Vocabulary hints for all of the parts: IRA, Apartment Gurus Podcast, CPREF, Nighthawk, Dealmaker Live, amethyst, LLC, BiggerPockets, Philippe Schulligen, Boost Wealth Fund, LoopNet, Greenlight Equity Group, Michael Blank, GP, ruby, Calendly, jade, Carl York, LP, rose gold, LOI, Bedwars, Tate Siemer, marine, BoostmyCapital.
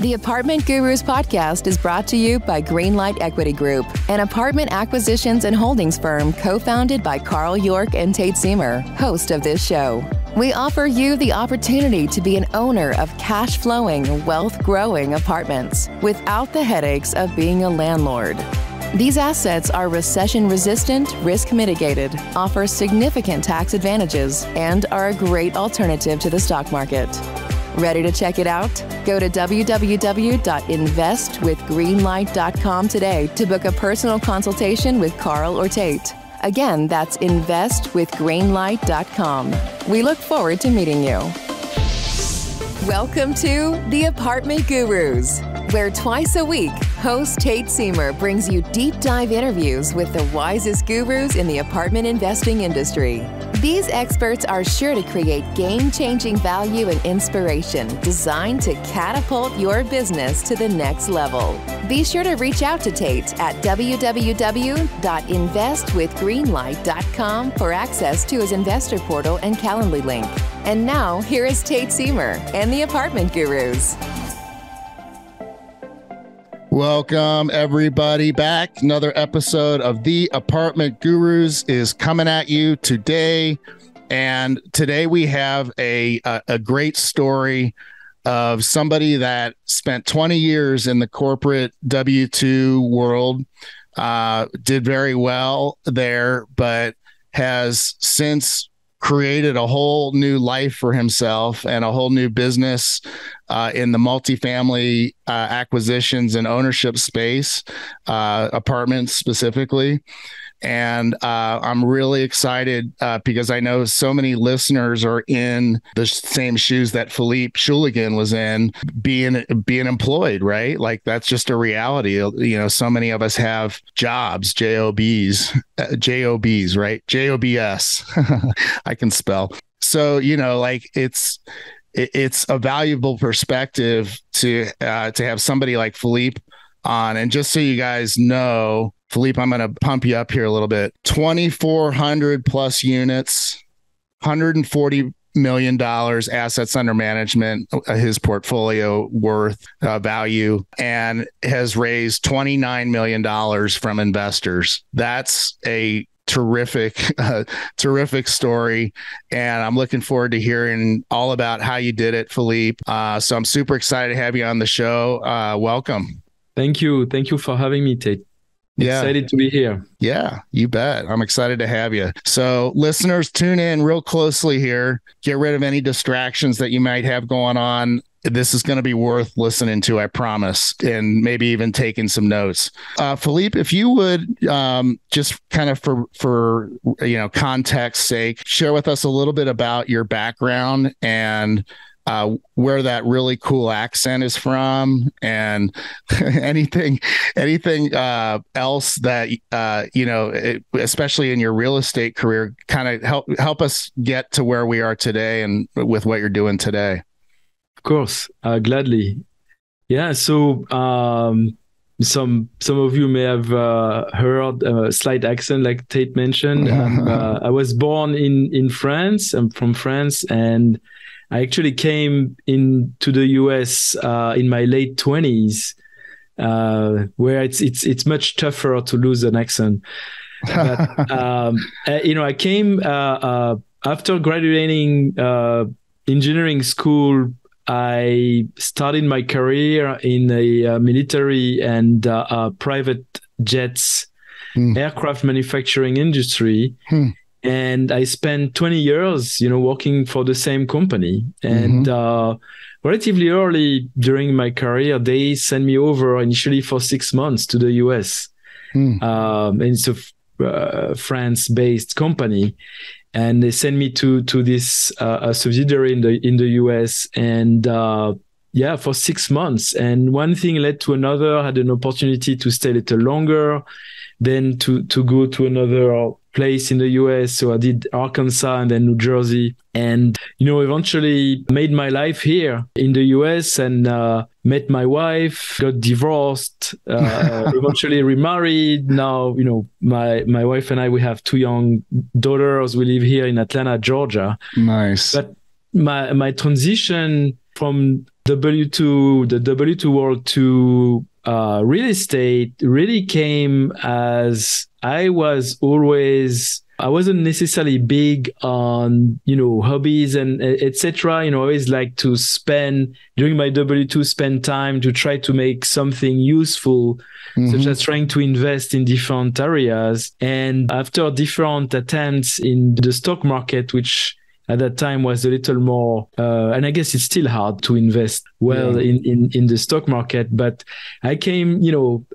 The Apartment Gurus podcast is brought to you by Greenlight Equity Group, an apartment acquisitions and holdings firm co-founded by Carl York and Tate Siemer, host of this show. We offer you the opportunity to be an owner of cash-flowing, wealth-growing apartments without the headaches of being a landlord. These assets are recession-resistant, risk-mitigated, offer significant tax advantages, and are a great alternative to the stock market. Ready to check it out? Go to www.investwithgreenlight.com today to book a personal consultation with Carl or Tate. Again, that's investwithgreenlight.com. We look forward to meeting you. Welcome to The Apartment Gurus, where twice a week, host Tate Siemer brings you deep dive interviews with the wisest gurus in the apartment investing industry. These experts are sure to create game-changing value and inspiration designed to catapult your business to the next level. Be sure to reach out to Tate at www.investwithgreenlight.com for access to his investor portal and Calendly link. And now, here is Tate Siemer and the Apartment Gurus. Welcome, everybody, back. Another episode of The Apartment Gurus is coming at you today. And today we have a great story of somebody that spent 20 years in the corporate W-2 world, did very well there, but has since created a whole new life for himself and a whole new business in the multifamily acquisitions and ownership space, apartments specifically. And I'm really excited because I know so many listeners are in the same shoes that Philippe Schulligen was in, being employed, right? Like, that's just a reality. You know, so many of us have jobs, J-O-Bs, right? J-O-B-S. I can spell. So, you know, like it's a valuable perspective to have somebody like Philippe on. And just so you guys know, Philippe, I'm going to pump you up here a little bit. 2,400 plus units, $140 million assets under management, his portfolio worth, value, and has raised $29 million from investors. That's a terrific story. And I'm looking forward to hearing all about how you did it, Philippe. So I'm super excited to have you on the show. Welcome. Thank you. Thank you for having me, Tate. Yeah. Excited to be here. Yeah, you bet. I'm excited to have you. So listeners, tune in real closely here. Get rid of any distractions that you might have going on. This is going to be worth listening to, I promise, and maybe even taking some notes. Philippe, if you would just kind of for context's sake, share with us a little bit about your background and where that really cool accent is from, and anything else that especially in your real estate career, kind of help us get to where we are today and with what you're doing today. Of course, gladly. Yeah. So some of you may have heard a slight accent, like Tate mentioned. I was born in France. I'm from France, and I actually came into the US in my late 20s, where it's much tougher to lose an accent. But, I came after graduating engineering school. I started my career in the military and private jets aircraft manufacturing industry. And I spent 20 years, working for the same company. And relatively early during my career, they sent me over initially for 6 months to the US. And it's a France-based company. And they sent me to this subsidiary in the US. And for 6 months. And one thing led to another. I had an opportunity to stay a little longer, then to go to another place in the US. So I did Arkansas and then New Jersey, and eventually made my life here in the US, and met my wife, got divorced, eventually remarried. Now my wife and I, we have two young daughters. We live here in Atlanta, Georgia. Nice. But my transition from W2, the W2 World 2 real estate really came as I wasn't necessarily big on, hobbies and et cetera. I always like to spend during my W2, spend time to try to make something useful, such as trying to invest in different areas. And after different attempts in the stock market, which at that time was a little more, and I guess it's still hard to invest well in the stock market. But I came,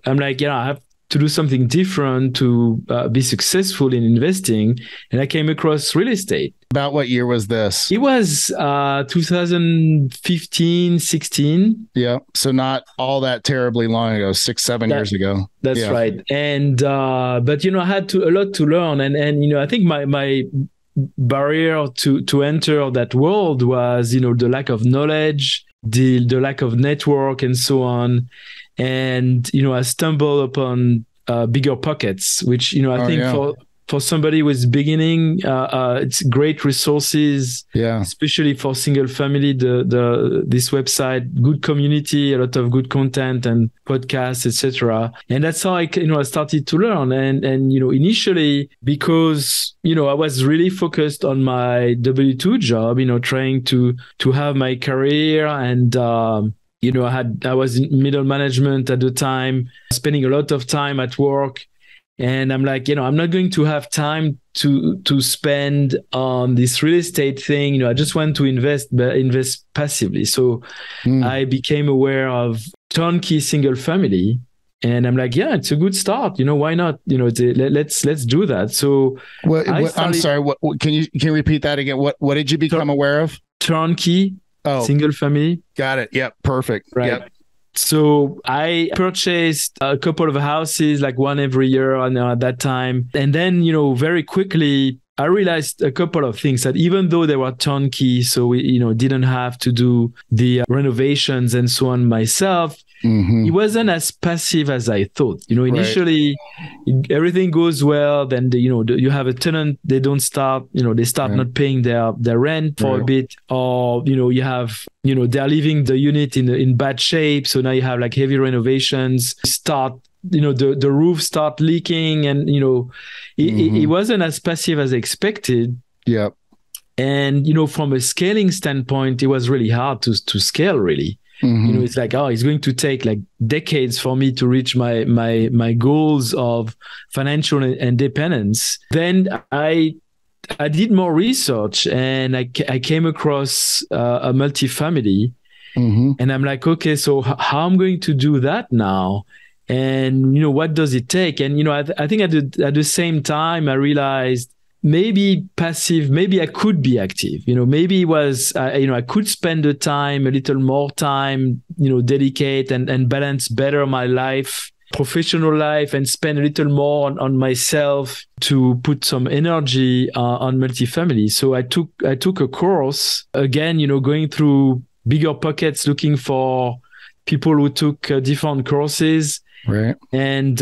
I'm like, I have to do something different to be successful in investing. And I came across real estate. About what year was this? It was 2015, 16. Yeah. So not all that terribly long ago, 6-7 years ago. That's right. And, but, I had a lot to learn. And, I think my barrier to enter that world was, the lack of knowledge, the lack of network and so on. And, I stumbled upon BiggerPockets, which, I think for somebody who's beginning, it's great resources, especially for single family, this website, good community, a lot of good content and podcasts, etc. And that's how I started to learn. And, initially, because, I was really focused on my W2 job, trying to have my career and, I was in middle management at the time, spending a lot of time at work. And I'm like, I'm not going to have time to spend on this real estate thing. I just want to invest, but invest passively. So I became aware of turnkey single family. And I'm like, it's a good start. Why not? Let's do that. So I'm sorry. What, can you repeat that again? What did you become aware of? Turnkey. Oh, single family. Got it. Yep. Perfect. Right. Yep. So I purchased a couple of houses, like one every year at that time. And then, very quickly, I realized a couple of things that even though they were turnkey, so we, didn't have to do the renovations and so on myself, it wasn't as passive as I thought. Initially everything goes well. Then, you have a tenant, they don't start, they start not paying their rent for a bit, or, you have, they're leaving the unit in bad shape. So now you have like heavy renovations start, the roof start leaking and, it wasn't as passive as expected. Yeah. And, from a scaling standpoint, it was really hard to scale really. It's like, it's going to take like decades for me to reach my goals of financial independence. Then I did more research and I came across a multifamily and I'm like, okay, so how I'm going to do that now? And, what does it take? And, I think at the same time, I realized maybe passive, maybe I could be active, maybe it was, I could spend the time, a little more time, dedicate and balance better my life, professional life, and spend a little more on myself to put some energy on multifamily. So I took a course again, going through BiggerPockets, looking for people who took different courses. Right. And,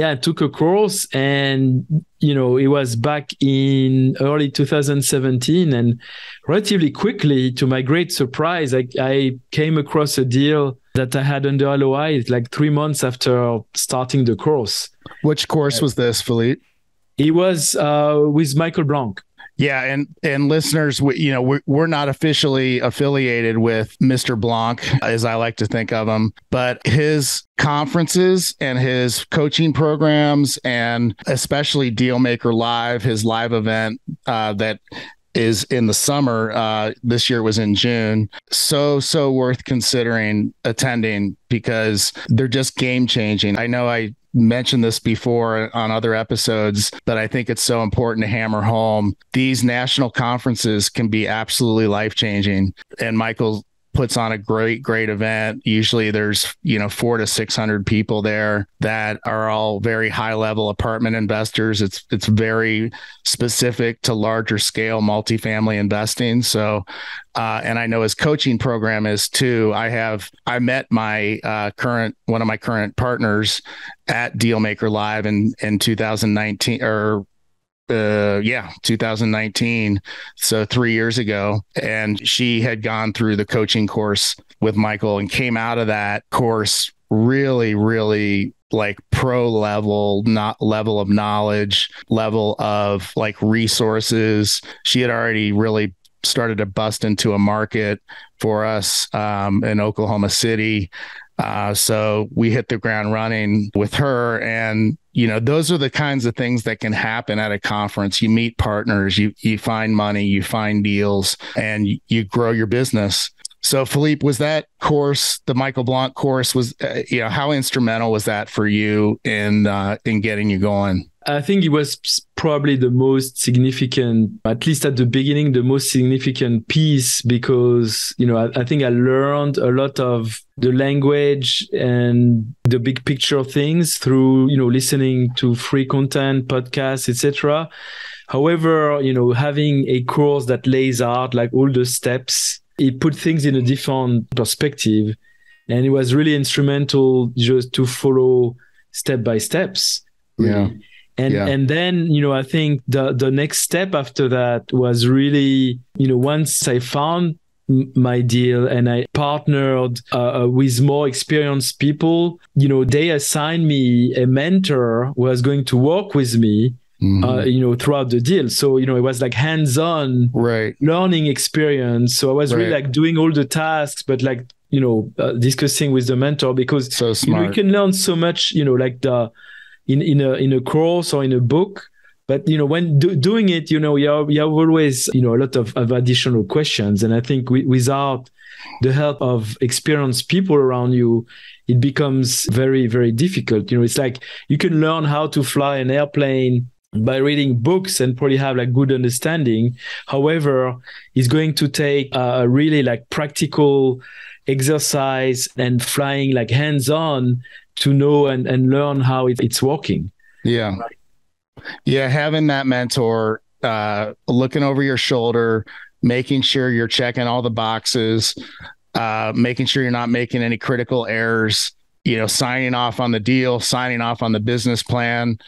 I took a course and, it was back in early 2017 and relatively quickly, to my great surprise, I came across a deal that I had under LOI like 3 months after starting the course. Which course was this, Philippe? It was with Michael Blank. Yeah. And listeners, we're not officially affiliated with Mr. Blank, as I like to think of him, but his conferences and his coaching programs, and especially Dealmaker Live, his live event that is in the summer. This year was in June. So worth considering attending because they're just game changing. I know I mentioned this before on other episodes, but I think it's so important to hammer home. These national conferences can be absolutely life-changing. And Michael puts on a great event. Usually there's, 400 to 600 people there that are all very high level apartment investors. It's very specific to larger scale multifamily investing. So, and I know his coaching program is too. I met my one of my current partners at Dealmaker Live in 2019 or yeah, 2019. So 3 years ago. And she had gone through the coaching course with Michael and came out of that course really, really like pro level, not level of knowledge, level of like resources. She had already really started to bust into a market for us in Oklahoma City. So we hit the ground running with her. And, you know, those are the kinds of things that can happen at a conference. You meet partners, you find money, you find deals, and you grow your business. So Philippe, was that course, the Michael Blank course, was, you know, how instrumental was that for you in getting you going? I think it was probably the most significant, at least at the beginning, the most significant piece, because, you know, I think I learned a lot of the language and the big picture things through, you know, listening to free content, podcasts, etc. However, you know, having a course that lays out like all the steps, it put things in a different perspective. And it was really instrumental just to follow step by steps. Yeah. And then, you know, I think the next step after that was really, you know, once I found my deal and I partnered with more experienced people, you know, they assigned me a mentor who was going to work with me, you know, throughout the deal. So, you know, it was like hands-on learning experience. So I was really like doing all the tasks, but like, you know, discussing with the mentor, because so smart. You know, you can learn so much, you know, like in a course or in a book, but you know, when doing it, you know, you have always, you know, a lot of additional questions. And I think without the help of experienced people around you, it becomes very, very difficult. You know, it's like you can learn how to fly an airplane by reading books and probably have like good understanding. However, it's going to take a really like practical exercise and flying like hands-on to know and learn how it's working. Yeah. Yeah. Having that mentor, looking over your shoulder, making sure you're checking all the boxes, making sure you're not making any critical errors, you know, signing off on the deal, signing off on the business plan,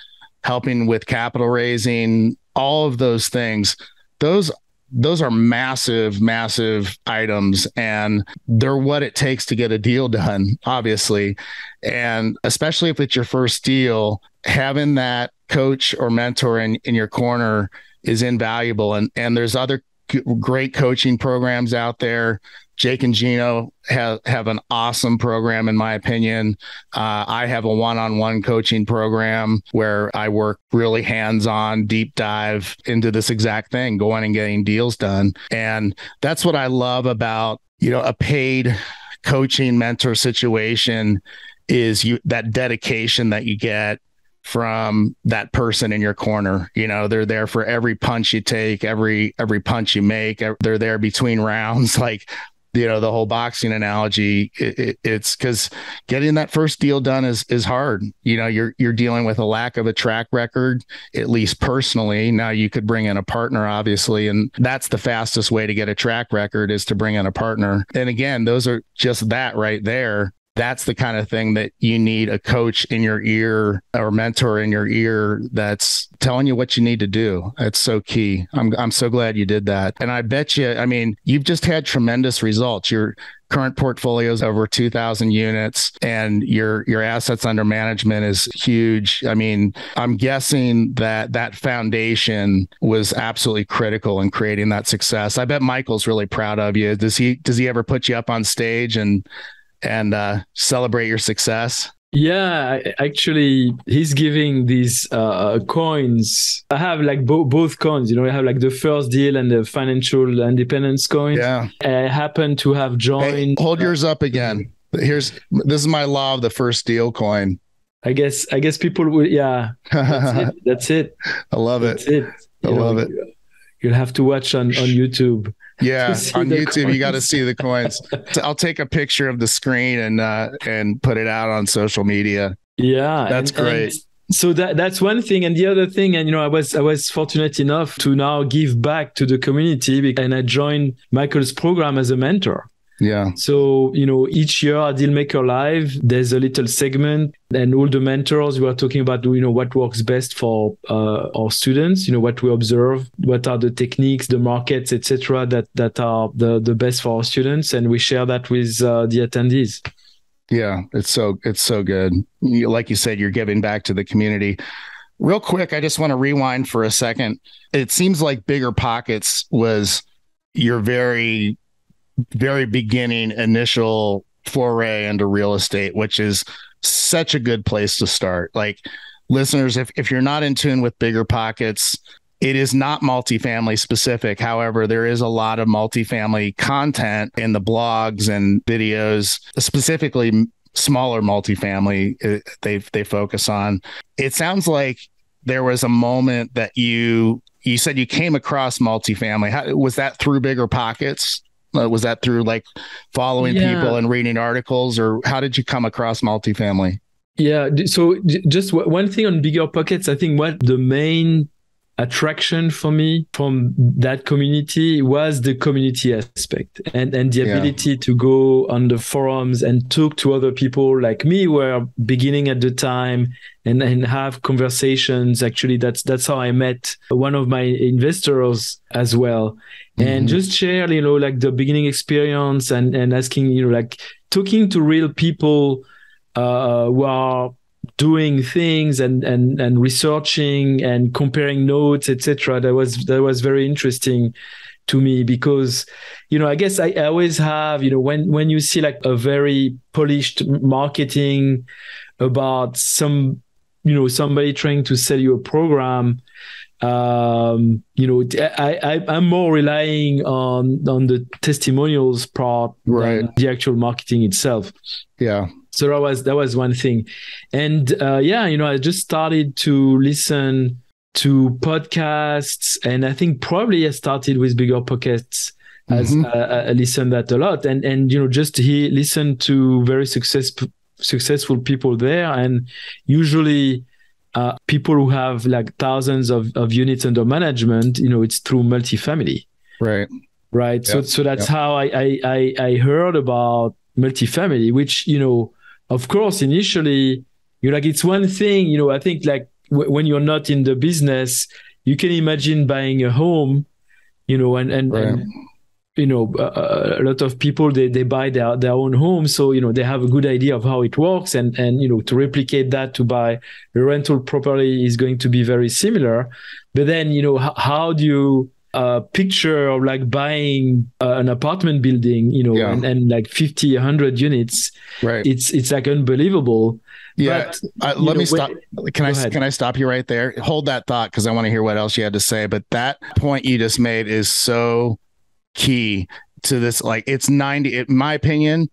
helping with capital raising, all of those things. Those are massive, massive items, and they're what it takes to get a deal done, obviously. And especially if it's your first deal, having that coach or mentor in your corner is invaluable. And there's other great coaching programs out there. Jake and Gino have an awesome program, in my opinion. I have a one-on-one coaching program where I work really hands-on, deep dive into this exact thing, going and getting deals done. And that's what I love about, you know, a paid coaching mentor situation is that dedication that you get from that person in your corner. You know, they're there for every punch you take, every punch you make. They're there between rounds, like, you know, the whole boxing analogy. It's because getting that first deal done is hard. You know, you're dealing with a lack of a track record, at least personally. Now you could bring in a partner, obviously, and that's the fastest way to get a track record, is to bring in a partner. And again, those are just that right there. That's the kind of thing that you need a coach in your ear or mentor in your ear that's telling you what you need to do. That's so key. I'm so glad you did that. And I bet you, I mean, you've just had tremendous results. Your current portfolio is over 2,000 units, and your assets under management is huge. I mean, I'm guessing that foundation was absolutely critical in creating that success. I bet Michael's really proud of you. Does he ever put you up on stage and celebrate your success? Yeah, actually, he's giving these coins. I have like both coins, you know. I have like the first deal and the financial independence coin. Yeah. I happen to have joined. Hey, hold yours up again. This is my law of the first deal coin. I guess people would. Yeah, that's it. I love it. That's it. I love it. You'll have to watch on YouTube. Yeah, on YouTube, coins. You got to see the coins. So I'll take a picture of the screen and put it out on social media. Yeah, that's great. And so that's one thing, and the other thing, and you know, I was fortunate enough to now give back to the community, and I joined Michael's program as a mentor. Yeah. So, you know, each year at Dealmaker Live, there's a little segment and all the mentors who are talking about, you know, what works best for our students, you know, what we observe, what are the techniques, the markets, etc., that are the best for our students. And we share that with the attendees. Yeah, it's so good. Like you said, you're giving back to the community. Real quick, I just want to rewind for a second. It seems like BiggerPockets was your very, very beginning initial foray into real estate, which is such a good place to start. Like, listeners, if you're not in tune with BiggerPockets, it is not multifamily specific. However, there is a lot of multifamily content in the blogs and videos, specifically smaller multifamily they focus on. It sounds like there was a moment that you said you came across multifamily. How, was that through BiggerPockets? Was that through like following people and reading articles, or how did you come across multifamily? Yeah. So just one thing on BiggerPockets, I think what the main attraction for me from that community was the community aspect and the ability to go on the forums and talk to other people like me who were beginning at the time and have conversations. Actually, that's how I met one of my investors as well. Mm-hmm. And just share, you know, like the beginning experience and asking, you know, like talking to real people who are doing things and researching and comparing notes, etc. That was very interesting to me because, you know, I guess I always have, you know, when you see like a very polished marketing about some, you know, somebody trying to sell you a program, you know, I'm more relying on the testimonials part than the actual marketing itself. Yeah. So that was one thing. And you know, I just started to listen to podcasts, and I think probably I started with BiggerPockets as I listened that a lot and you know, just listen to very successful people there, and usually people who have like thousands of units under management, you know, it's through multifamily. Right. Yep. So that's how I heard about multifamily, which, you know, of course, initially, you're like, it's one thing, you know, I think like when you're not in the business, you can imagine buying a home, you know, and you know, a lot of people, they buy their own home. So, you know, they have a good idea of how it works and, you know, to replicate that to buy a rental property is going to be very similar. But then, you know, how do you picture of like buying an apartment building, you know, and like 50, 100 units, right? It's like unbelievable. Yeah. But, let me stop. Can I stop you right there? Hold that thought, because I want to hear what else you had to say. But that point you just made is so key to this. Like, it's 90, in my opinion,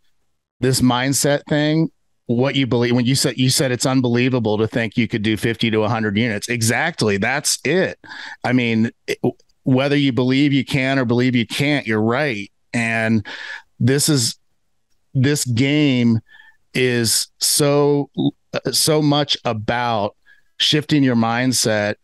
this mindset thing, what you believe. When you said it's unbelievable to think you could do 50 to 100 units. Exactly. That's it. I mean, whether you believe you can or believe you can't, you're right. And this game is so much about shifting your mindset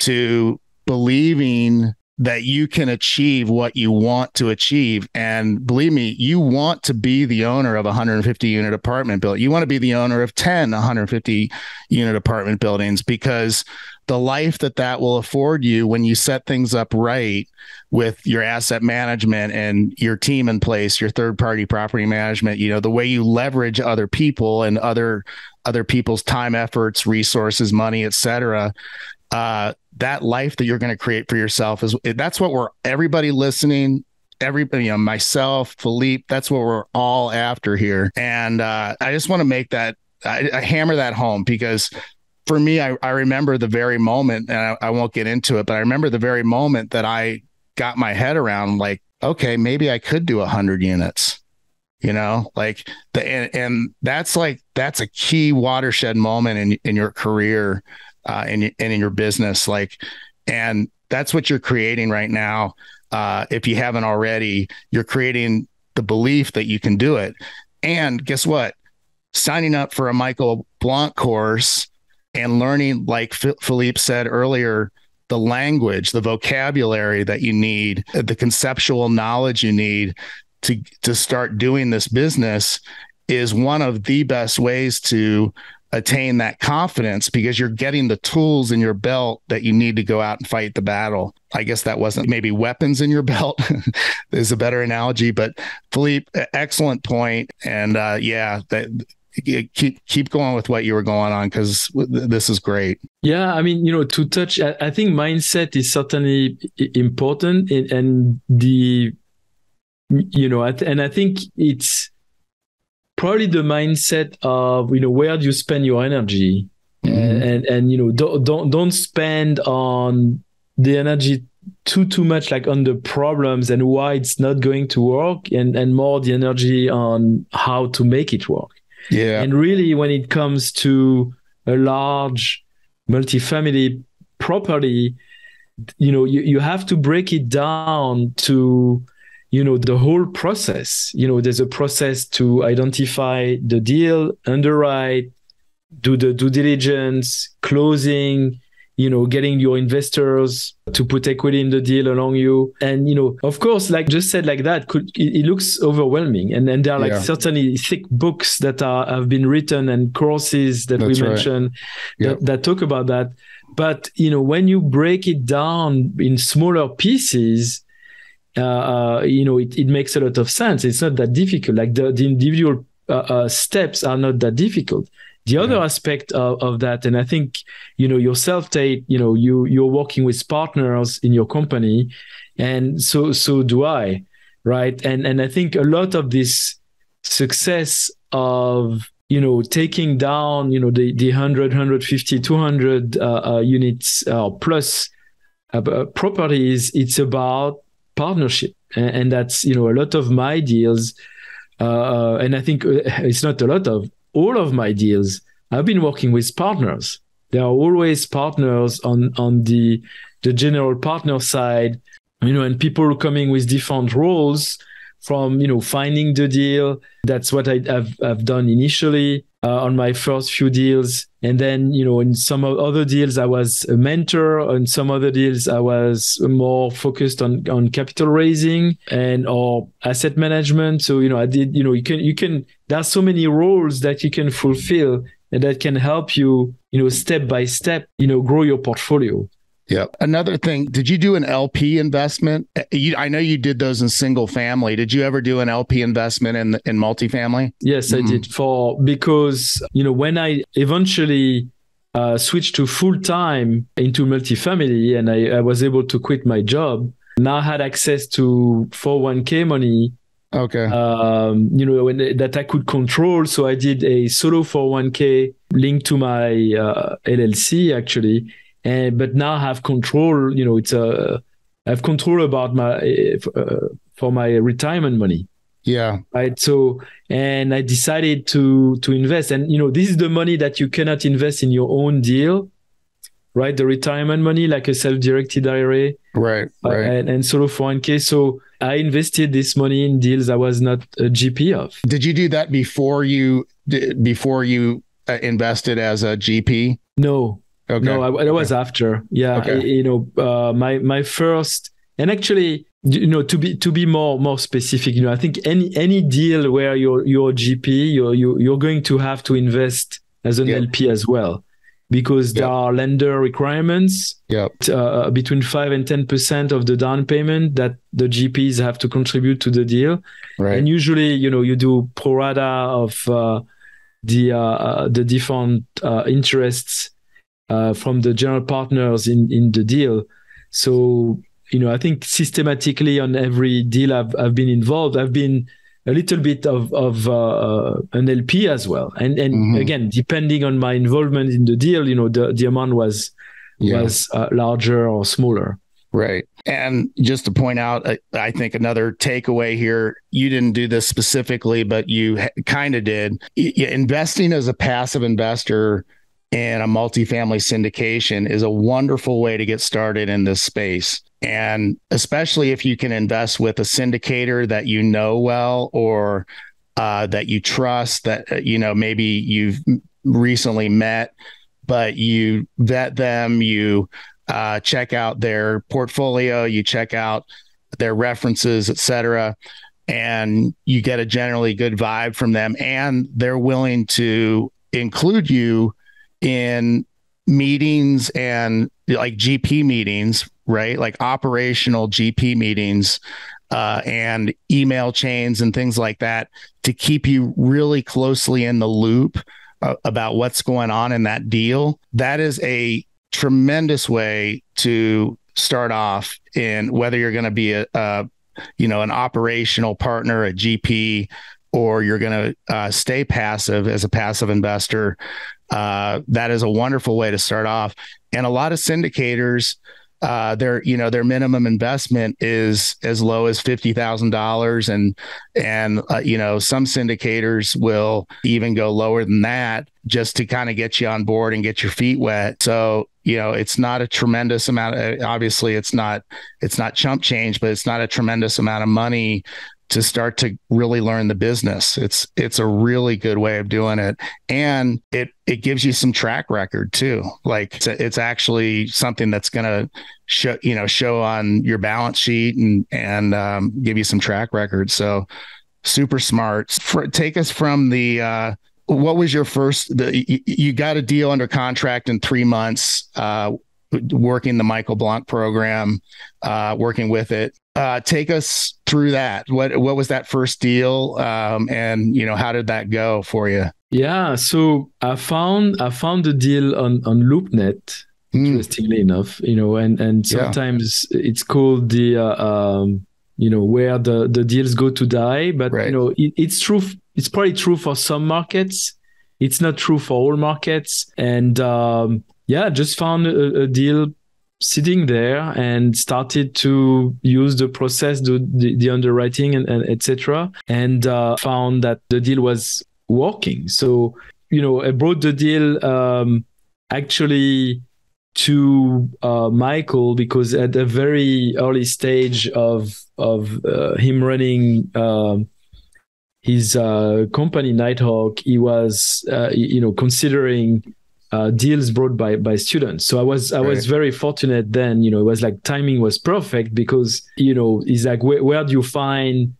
to believing that you can achieve what you want to achieve. And believe me, you want to be the owner of a 150 unit apartment building. You want to be the owner of 10 150 unit apartment buildings, because the life that will afford you when you set things up right with your asset management and your team in place, your third party property management, you know, the way you leverage other people and other people's time, efforts, resources, money, etc. That life that you're going to create for yourself that's what everybody listening, everybody, you know, myself, Philippe, that's what we're all after here. And I just want to make that, I hammer that home, because for me, I remember the very moment, and I won't get into it, but I remember the very moment that I got my head around, like, okay, maybe I could do 100 units, you know, like and that's like, that's a key watershed moment in your career. And in your business, like, and that's what you're creating right now. If you haven't already, you're creating the belief that you can do it. And guess what? Signing up for a Michael Blank course and learning, like Philippe said earlier, the language, the vocabulary that you need, the conceptual knowledge you need to start doing this business is one of the best ways to attain that confidence, because you're getting the tools in your belt that you need to go out and fight the battle. I guess that wasn't maybe weapons in your belt is a better analogy, but Philippe, excellent point. And keep going with what you were going on, because this is great. Yeah, I mean, to touch, I think mindset is certainly important, and and I think it's probably the mindset of where do you spend your energy, and don't spend on the energy too much like on the problems and why it's not going to work, and more the energy on how to make it work. Yeah. And really, when it comes to a large multifamily property, you have to break it down to, the whole process. There's a process to identify the deal, underwrite, do the due diligence, closing, getting your investors to put equity in the deal along you. And, of course, like just said like that, it looks overwhelming. And there are certainly thick books that have been written and courses that we mentioned that talk about that. But, when you break it down in smaller pieces, it makes a lot of sense. It's not that difficult. Like the individual steps are not that difficult. The other aspect of that, and I think, yourself, Tate, you're working with partners in your company, and so do I, right? And I think a lot of this success of, taking down, the 100, 150, 200 units plus properties, it's about partnership. And that's, a lot of my deals. And I think it's not a lot of, all of my deals, I've been working with partners. There are always partners on the general partner side, and people coming with different roles from, finding the deal. That's what I've done initially on my first few deals. And then, in some other deals, I was a mentor. On some other deals, I was more focused on capital raising and or asset management. So, I did, you can, there's so many roles that you can fulfill and that can help you, step by step, grow your portfolio. Yeah. Another thing, did you do an LP investment? I know you did those in single family. Did you ever do an LP investment in multifamily? Yes, I did because, when I eventually switched to full time into multifamily and I was able to quit my job, now I had access to 401k money. Okay. That I could control. So I did a solo 401k linked to my LLC actually. But now I have control, I have control about for my retirement money. Yeah. Right. So, and I decided to invest, and, this is the money that you cannot invest in your own deal, right? The retirement money, like a self-directed IRA. Right. Right. And solo 401k. So I invested this money in deals I was not a GP of. Did you do that before you invested as a GP? No. Okay. No, I was after. Yeah. Okay. My first, and actually, to be more specific, I think any deal where you're GP, you're going to have to invest as an LP as well, because there are lender requirements between 5 and 10% of the down payment that the GPs have to contribute to the deal. Right. And usually, you do pro rata of the different interests from the general partners in the deal. So, I think systematically on every deal I've been involved, I've been a little bit of an LP as well. And again, depending on my involvement in the deal, the amount was larger or smaller. Right. And just to point out, I think another takeaway here, you didn't do this specifically, but you kind of did. Investing as a passive investor and a multifamily syndication is a wonderful way to get started in this space. And especially if you can invest with a syndicator that you know well, or that you trust, that, maybe you've recently met, but you vet them, you check out their portfolio, you check out their references, et cetera. and you get a generally good vibe from them, and they're willing to include you in meetings and like GP meetings, right? Like operational GP meetings, and email chains and things like that, to keep you really closely in the loop about what's going on in that deal. That is a tremendous way to start off in, whether you're going to be an operational partner, a GP, or you're going to stay passive as a passive investor. That is a wonderful way to start off. And a lot of syndicators, their minimum investment is as low as $50,000. And some syndicators will even go lower than that, just to kind of get you on board and get your feet wet. So, it's not a tremendous amount. Obviously it's not chump change, but it's not a tremendous amount of money to start to really learn the business. It's a really good way of doing it. And it gives you some track record too. Like it's actually something that's going to show on your balance sheet and give you some track record. So super smart. Take us from the, what was your first, you got a deal under contract in 3 months, working the Michael Blank program, working with it. Take us through that. What was that first deal? And how did that go for you? Yeah. So I found the deal on LoopNet, interestingly enough, and sometimes it's called the, where the deals go to die, but right. It's true. It's probably true for some markets. It's not true for all markets. And, just found a deal sitting there and started to use the process, the underwriting and et cetera, and found that the deal was working. So, I brought the deal actually to Michael, because at the very early stage of him running his company, Nighthawk, he was, considering deals brought by students. So I was very fortunate then, it was like timing was perfect, because, he's like, where do you find,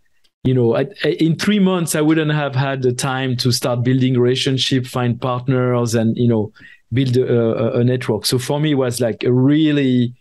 in 3 months, I wouldn't have had the time to start building relationship, find partners, and, build a network. So for me, it was like a really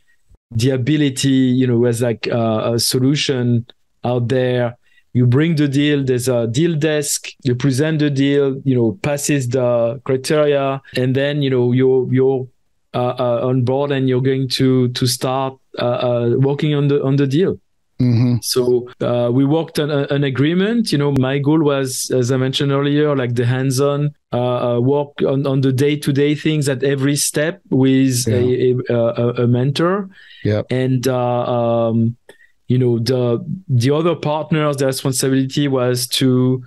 the ability, was like a solution out there. You bring the deal, there's a deal desk, you present the deal, passes the criteria, and then, you're on board and you're going to start working on the deal. Mm-hmm. So we worked on an agreement. My goal was, as I mentioned earlier, like the hands-on work on the day-to-day things at every step with a mentor. Yeah. And, the other partners, the responsibility was to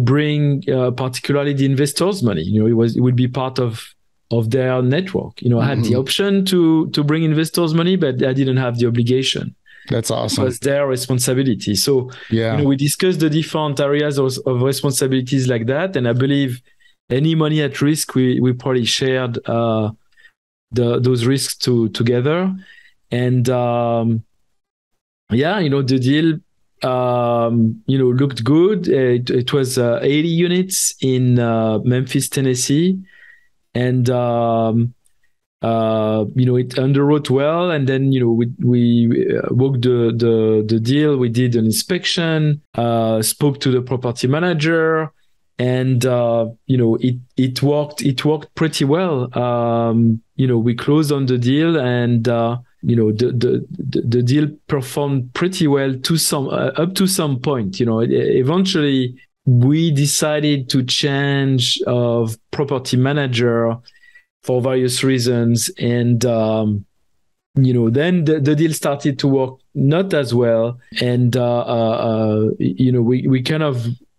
bring particularly the investors' money. It would be part of their network. I had the option to bring investors' money, but I didn't have the obligation. That's awesome. It was their responsibility. So we discussed the different areas of responsibilities like that, and I believe any money at risk, we probably shared those risks together, and. The deal, looked good. It was 80 units in Memphis, Tennessee. And, it underwrote well. And then, we worked the deal. We did an inspection, spoke to the property manager, and, it worked pretty well. We closed on the deal, and, the deal performed pretty well up to some point. Eventually we decided to change of property manager for various reasons, and then the deal started to work not as well, and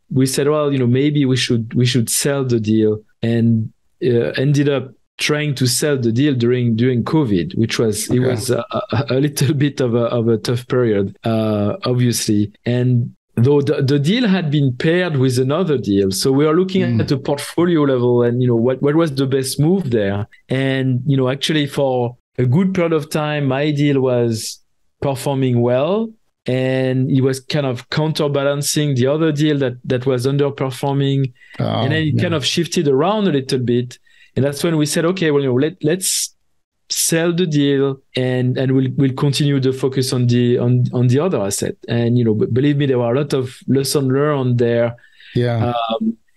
we said, well, maybe we should sell the deal, and ended up trying to sell the deal during COVID, which was it was a little bit of a tough period, obviously. And though the deal had been paired with another deal, so we are looking at the portfolio level and what was the best move there. And actually for a good period of time, my deal was performing well, and it was kind of counterbalancing the other deal that was underperforming. And then it kind of shifted around a little bit. And that's when we said, okay, well, let's sell the deal and we'll continue the focus on the other asset. And, believe me, there were a lot of lessons learned there. Yeah.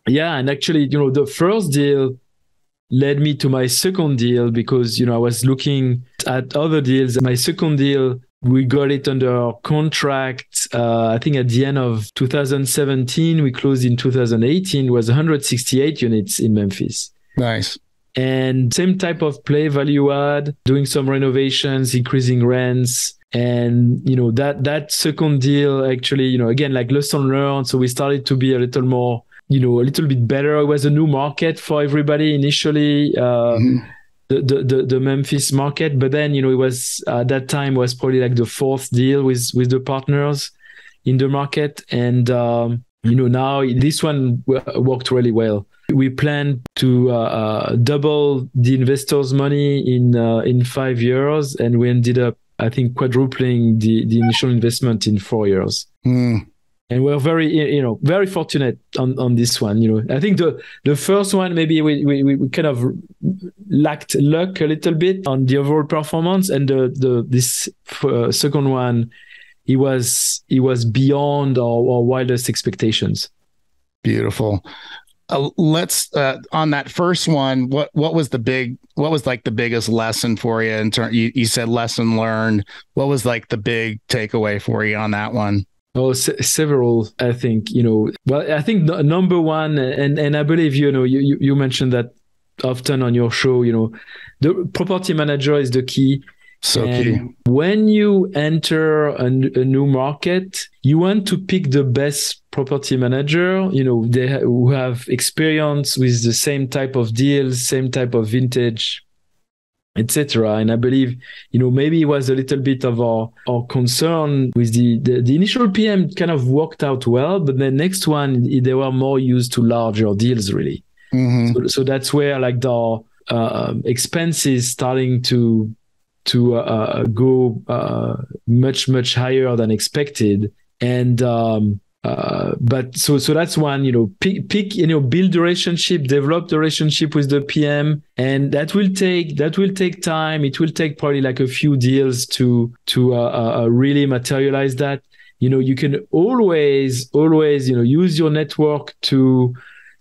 And actually, the first deal led me to my second deal because, I was looking at other deals. My second deal, we got it under contract. I think at the end of 2017, we closed in 2018. It was 168 units in Memphis. Nice. And same type of play, value add, doing some renovations, increasing rents. And, that second deal actually, again, like lesson learned. So we started to be a little more, a little bit better. It was a new market for everybody initially, the Memphis market. But then, it was at that time was probably like the fourth deal with the partners in the market. And, now this one worked really well. We plan to double the investors' money in 5 years, and we ended up, I think, quadrupling the initial investment in 4 years. Mm. And we're very fortunate on this one. I think the first one maybe we kind of lacked luck a little bit on the overall performance, and this second one, it was beyond our wildest expectations. Beautiful. Let's on that first one. What was the biggest lesson for you? In turn, you said lesson learned. What was like the big takeaway for you on that one? Oh, several. I think I think number one, and I believe you mentioned that often on your show. The property manager is the key. So key. When you enter a new market, you want to pick the best property manager, who have experience with the same type of deals, same type of vintage, etc. And I believe, maybe it was a little bit of our concern with the initial PM kind of worked out well, but the next one, they were more used to larger deals, really. Mm-hmm. So that's where like the expenses starting to go much higher than expected, and but so that's one. Pick, build the relationship, develop the relationship with the PM, and that will take time. It will take probably like a few deals to really materialize that. You can always use your network to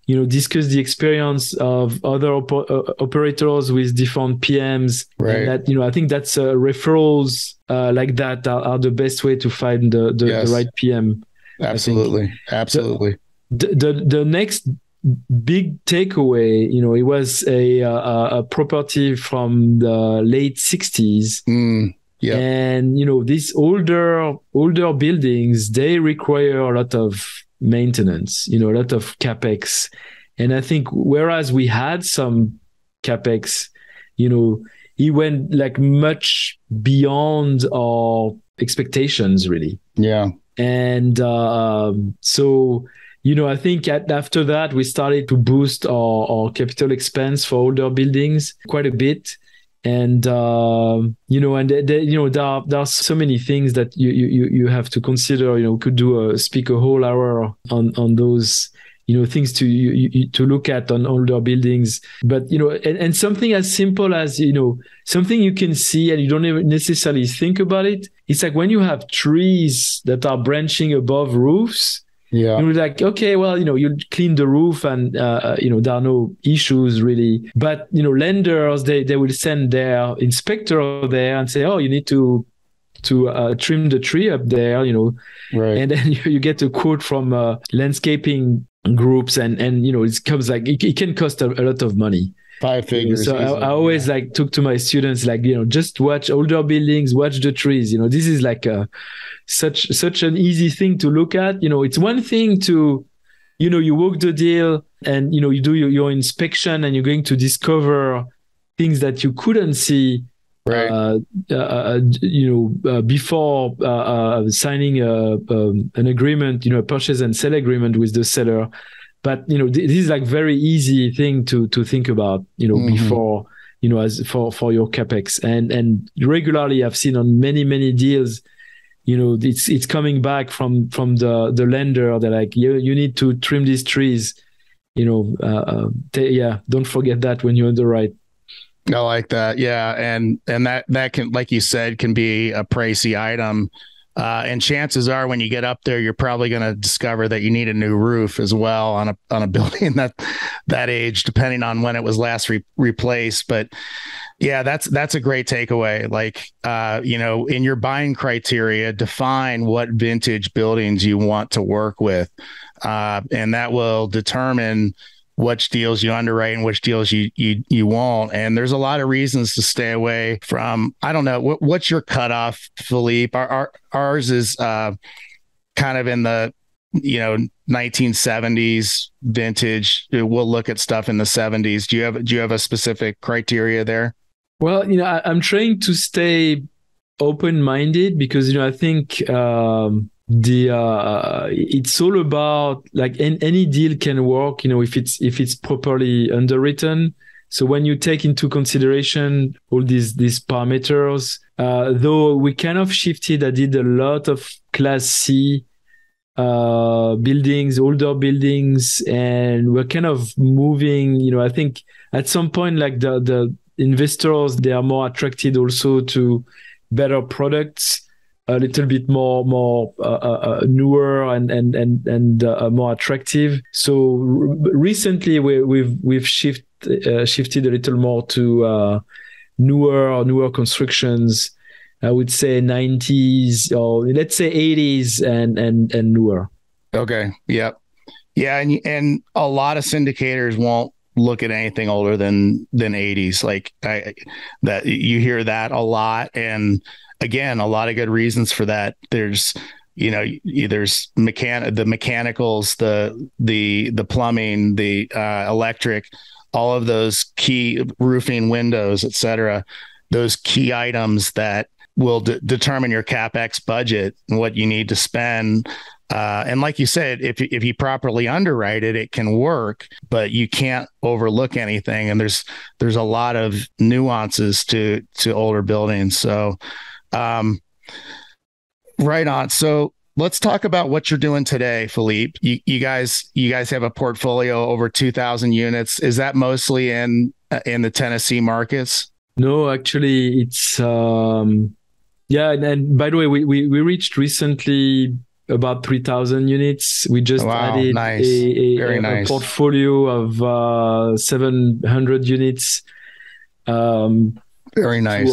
discuss the experience of other operators with different PMs. Right. And that, I think that's referrals like that are the best way to find the right PM. Absolutely. Absolutely. The next big takeaway, it was a property from the late 60s. Mm. Yeah. And, these older buildings, they require a lot of maintenance, a lot of capex. And I think whereas we had some capex, it went like much beyond our expectations, really. Yeah. And I think after that, we started to boost our capital expense for older buildings quite a bit. And, there are so many things that you have to consider, could speak a whole hour on those, things to look at on older buildings. But, and something as simple as, something you can see and you don't even necessarily think about it. It's like when you have trees that are branching above roofs. Yeah. You're like, okay, well, you clean the roof and, there are no issues really. But, lenders, they will send their inspector there and say, oh, you need to trim the tree up there, Right. And then you get a quote from landscaping groups and it comes like, it can cost a lot of money. 5 figures. So I always like talk to my students, like, just watch older buildings, watch the trees. This is like such an easy thing to look at. It's one thing to, you walk the deal and, you do your inspection and you're going to discover things that you couldn't see, right. Before signing an agreement, a purchase and sell agreement with the seller. But, this is like very easy thing to think about, mm-hmm. before, as for your CapEx. And regularly I've seen on many deals, you know, it's coming back from the lender. They're like, you need to trim these trees, you know. Don't forget that when you underwrite. I like that. Yeah. And that can, like you said, can be a pricey item. And chances are when you get up there, you're probably going to discover that you need a new roof as well on a building that age, depending on when it was last replaced. But yeah, that's a great takeaway. Like, you know, in your buying criteria, define what vintage buildings you want to work with. And that will determine which deals you underwrite and which deals you won't. And there's a lot of reasons to stay away from. I don't know. What's your cutoff, Philippe? Ours is kind of in the, you know, 1970s vintage. We'll look at stuff in the 70s. Do you have a specific criteria there? Well, you know, I'm trying to stay open-minded because, you know, I think it's all about, like, any deal can work, you know, if it's properly underwritten. So when you take into consideration all these parameters, though we kind of shifted, I did a lot of Class C buildings, older buildings, and we're kind of moving, you know, I think at some point, like the investors, they are more attracted also to better products, a little bit more newer and more attractive. So recently we've shifted a little more to newer constructions. I would say 90s or let's say 80s and newer. Okay. Yep. Yeah. And a lot of syndicators won't look at anything older than 80s. Like that you hear that a lot. And again, a lot of good reasons for that. There's, you know, the mechanicals, the plumbing, the electric, all of those key, roofing, windows, et cetera, those key items that will determine your CapEx budget and what you need to spend. And like you said, if you properly underwrite it, it can work, but you can't overlook anything. And there's a lot of nuances to older buildings. So, right on. So let's talk about what you're doing today, Philippe. You guys have a portfolio over 2,000 units. Is that mostly in the Tennessee markets? No, actually it's, yeah. And by the way, we reached recently about 3,000 units. We just added a portfolio of 700 units. Very nice.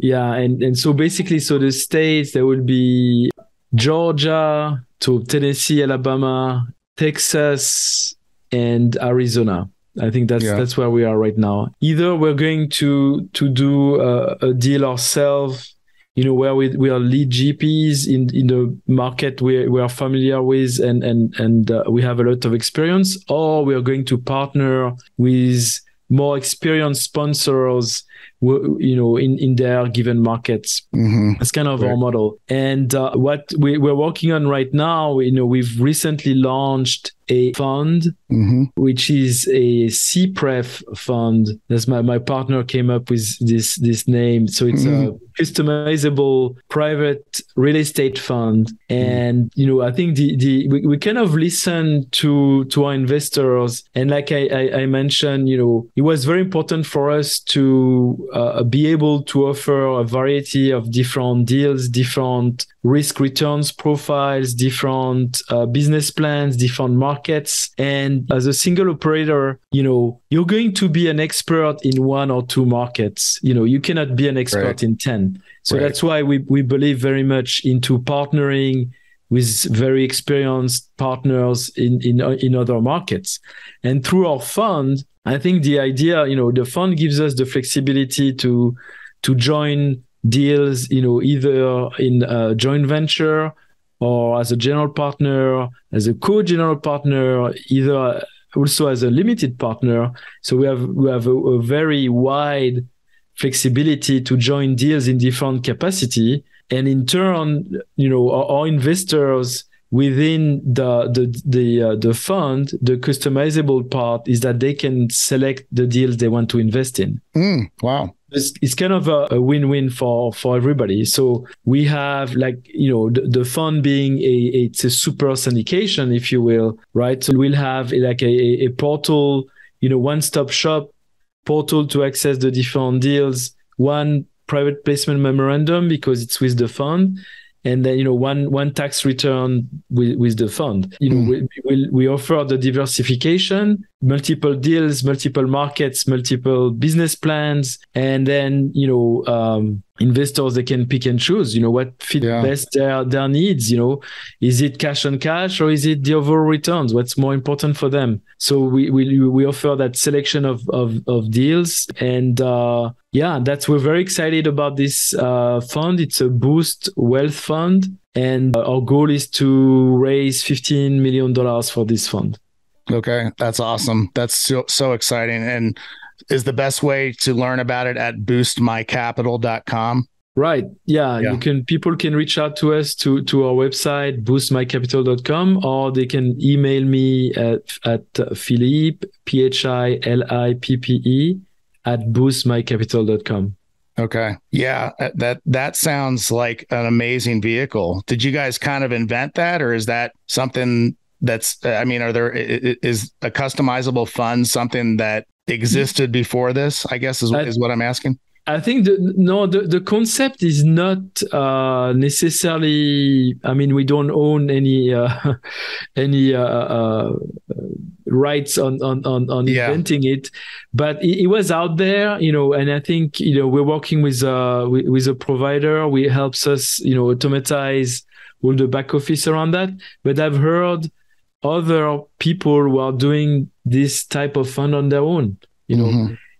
Yeah. And so basically, so the states, there would be Georgia to Tennessee, Alabama, Texas, and Arizona. I think that's where we are right now. Either we're going to do a deal ourselves, you know, where we are lead GPs in the market we are familiar with and we have a lot of experience, or we are going to partner with more experienced sponsors, you know, in their given markets. Mm-hmm. That's kind of our model. And what we're working on right now, you know, we've recently launched a fund, mm-hmm. which is a CPREF fund. That's my partner came up with this name. So it's mm-hmm. a customizable private real estate fund. And, mm-hmm. you know, I think we kind of listen to our investors. And like I mentioned, you know, it was very important for us to be able to offer a variety of different deals, different risk returns profiles, different business plans, different markets. And as a single operator, you know, you're going to be an expert in one or two markets. You know, you cannot be an expert in 10. So that's why we believe very much into partnering with very experienced partners in other markets. And through our fund, I think the idea, you know, the fund gives us the flexibility to join deals, you know, either in a joint venture or as a general partner, as a co-general partner, either also as a limited partner. So we have a very wide flexibility to join deals in different capacity. And in turn, you know, our investors within the fund, the customizable part is that they can select the deals they want to invest in. Mm, wow. it's kind of a win-win for everybody. So we have the fund being it's a super syndication, if you will, right? So we'll have a portal, one-stop shop portal to access the different deals, one private placement memorandum because it's with the fund. And then, one tax return with the fund. We offer the diversification, multiple deals, multiple markets, multiple business plans. And then, investors, they can pick and choose, what fit best their needs, Is it cash on cash or is it the overall returns? What's more important for them? So we offer that selection of deals. And, we're very excited about this fund. It's a Boost Wealth Fund, and our goal is to raise $15 million for this fund. Okay, that's awesome. That's so exciting. And is the best way to learn about it at boostmycapital.com? Right. Yeah. People can reach out to us to our website, boostmycapital.com, or they can email me at Philippe, Philippe, @boostmycapital.com. Okay. Yeah. That sounds like an amazing vehicle. Did you guys kind of invent that, or is that something that's, is a customizable fund something that existed before this, I guess is what I'm asking? I think the concept is not necessarily, we don't own any rights on inventing it, but it was out there, and I think, we're working with a provider who helps us, automatize all the back office around that. But I've heard other people who are doing this type of fund on their own,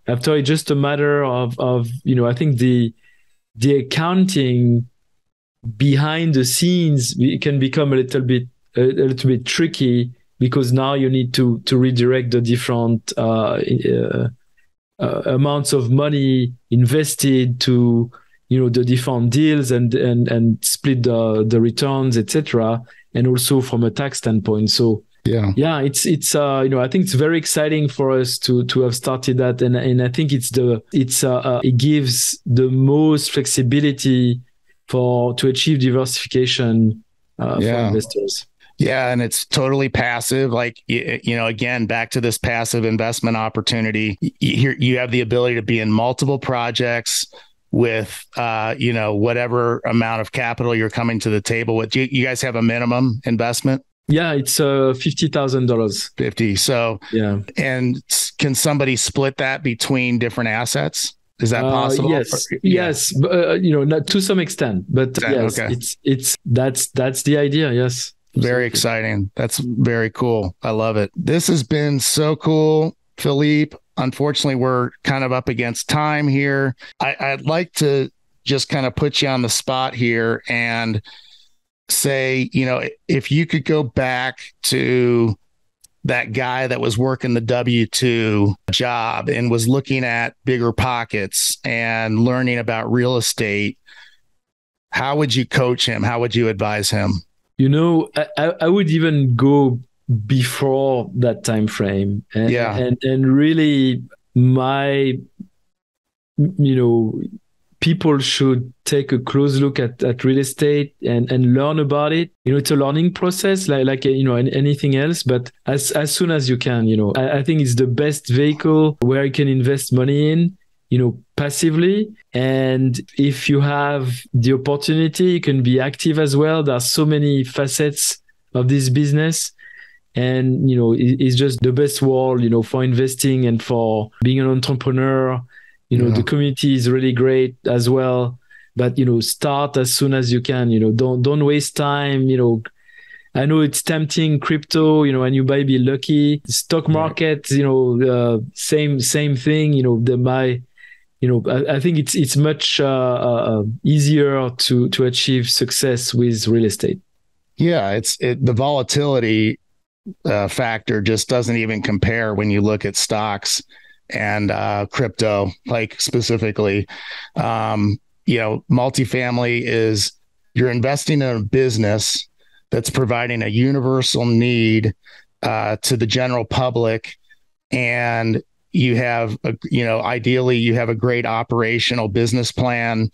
After it's just a matter of I think the accounting behind the scenes, it can become a little bit tricky because now you need to redirect the different amounts of money invested to the different deals and split the returns, etc. And also from a tax standpoint. So it's I think it's very exciting for us to have started that, and I think it gives the most flexibility to achieve diversification for investors. Yeah, and it's totally passive. Like, again, back to this passive investment opportunity. Here you have the ability to be in multiple projects with, whatever amount of capital you're coming to the table with. You guys have a minimum investment? Yeah, it's $50,000. 50. So, yeah. And can somebody split that between different assets? Is that possible? Yes. Or, yeah. Yes. Not to some extent, but yes, okay. That's the idea. Yes. Very exciting. That's very cool. I love it. This has been so cool, Philippe. Unfortunately, we're kind of up against time here. I'd like to just kind of put you on the spot here and say, if you could go back to that guy that was working the W-2 job and was looking at BiggerPockets and learning about real estate, how would you coach him? How would you advise him? I would even go before that time frame, and really, my people should take a close look at real estate and learn about it. It's a learning process, like anything else. But as soon as you can, I think it's the best vehicle where you can invest money in, passively. And if you have the opportunity, you can be active as well. There are so many facets of this business. And, it's just the best world, for investing and for being an entrepreneur. The community is really great as well. But, start as soon as you can, don't waste time. I know it's tempting, crypto, and you might be lucky. Stock market, same thing, I think it's much easier to achieve success with real estate. Yeah, the volatility factor just doesn't even compare when you look at stocks and crypto, like specifically. Multifamily is you're investing in a business that's providing a universal need to the general public, and You have, ideally you have a great operational business plan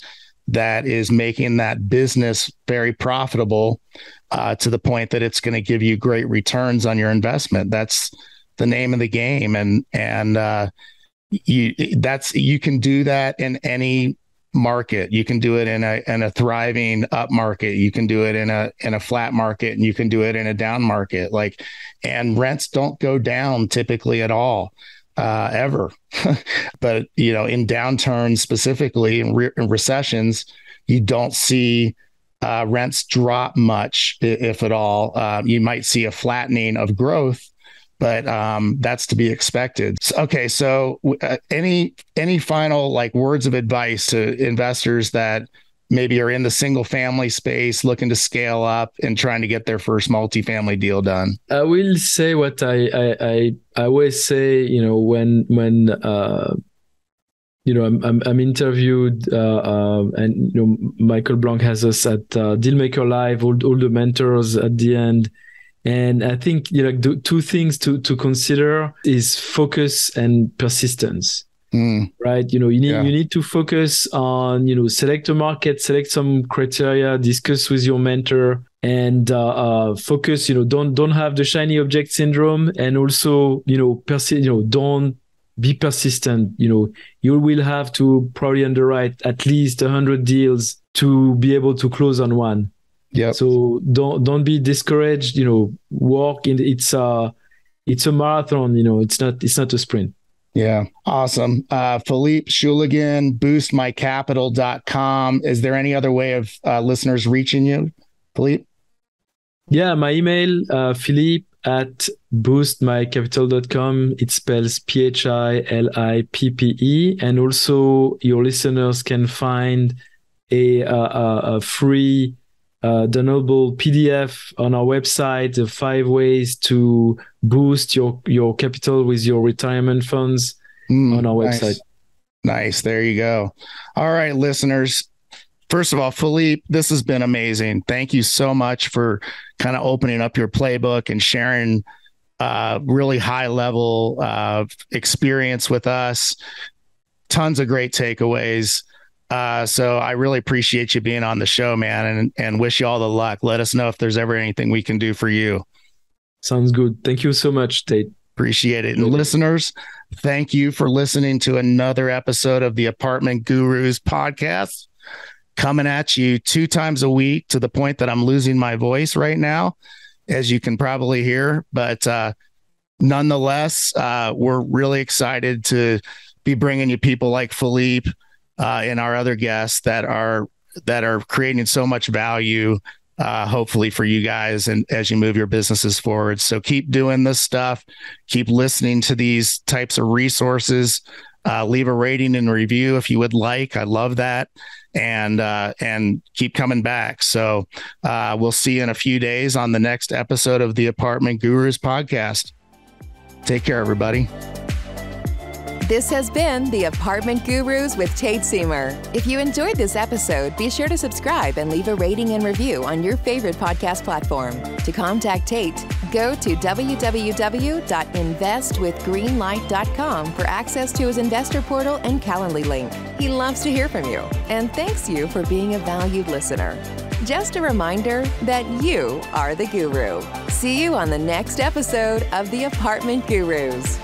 that is making that business very profitable to the point that it's going to give you great returns on your investment. That's the name of the game. And you can do that in any market. You can do it in a thriving up market. You can do it in a flat market, and you can do it in a down market. And rents don't go down typically at all, ever. But, in downturns specifically, in recessions, you don't see rents drop much, if at all. You might see a flattening of growth, but that's to be expected. Okay, so any final words of advice to investors that maybe are in the single family space, looking to scale up and trying to get their first multifamily deal done? I will say what I always say. I'm interviewed, Michael Blank has us at Dealmaker Live, all the mentors at the end. And I think two things to consider is focus and persistence, right? You need to focus on, select a market, select some criteria, discuss with your mentor, and focus. Don't have the shiny object syndrome, and also don't be persistent. You will have to probably underwrite at least 100 deals to be able to close on one. Yeah. So don't be discouraged. Walk in. It's a marathon. It's not a sprint. Yeah. Awesome. Philippe Schulligen, BoostMyCapital.com. Is there any other way of listeners reaching you, Philippe? Yeah, my email, Philippe@boostmycapital.com. It spells PHILIPPE, and also your listeners can find a free downloadable PDF on our website, the 5 ways to boost your capital with your retirement funds on our website. Nice. There you go. All right, listeners. First of all, Philippe, this has been amazing. Thank you so much for kind of opening up your playbook and sharing really high level experience with us. Tons of great takeaways. So I really appreciate you being on the show, man, and wish you all the luck. Let us know if there's ever anything we can do for you. Sounds good. Thank you so much, Tate. Appreciate it. And listeners, thank you for listening to another episode of the Apartment Gurus podcast, coming at you 2 times a week, to the point that I'm losing my voice right now, as you can probably hear. But nonetheless, we're really excited to be bringing you people like Philippe, and our other guests that are creating so much value, hopefully for you guys, and as you move your businesses forward. So keep doing this stuff, keep listening to these types of resources, leave a rating and review if you would like. I love that. And keep coming back. So we'll see you in a few days on the next episode of the Apartment Gurus podcast. Take care, everybody. This has been The Apartment Gurus with Tate Siemer. If you enjoyed this episode, be sure to subscribe and leave a rating and review on your favorite podcast platform. To contact Tate, go to www.investwithgreenlight.com for access to his investor portal and Calendly link. He loves to hear from you, and thanks you for being a valued listener. Just a reminder that you are the guru. See you on the next episode of The Apartment Gurus.